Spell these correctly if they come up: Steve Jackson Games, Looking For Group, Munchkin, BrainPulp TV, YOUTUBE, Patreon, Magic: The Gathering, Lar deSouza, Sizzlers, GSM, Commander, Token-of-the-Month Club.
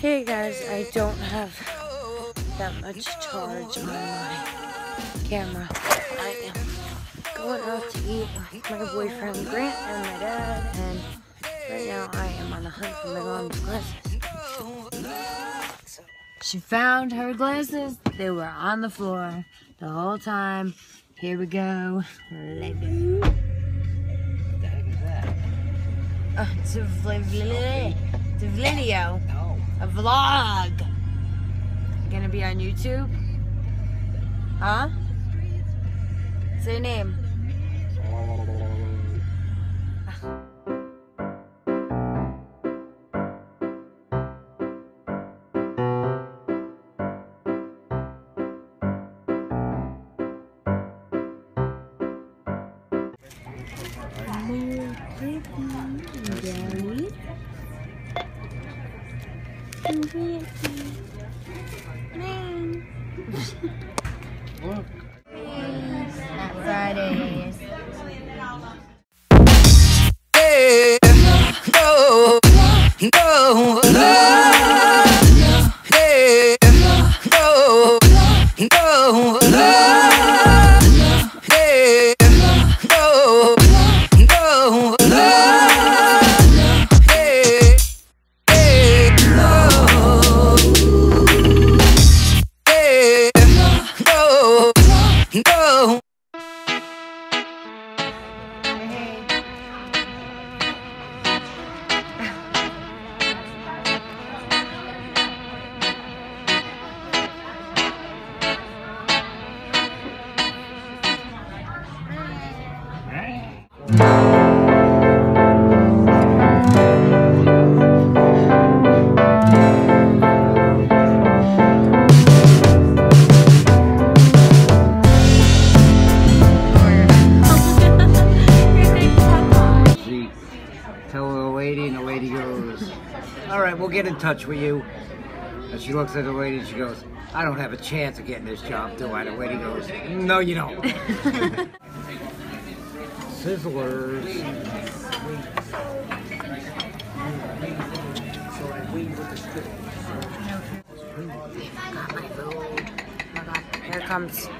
Hey guys, I don't have that much charge on my camera. I am going out to eat with my boyfriend Grant and my dad, and right now I am on a hunt for my mom's glasses. She found her glasses. They were on the floor the whole time. Here we go. Later. It's a video, a vlog. Gonna be on YouTube? Huh? What's your name? Man. Look. Not Fridays. Hey, no, no, no. Hey, no, no, no. Hey, no, no, no. No! Hey. Get in touch with you. And she looks at the lady and she goes, I don't have a chance of getting this job, do I? The lady goes, no, you don't. Sizzlers. Got my food. Here comes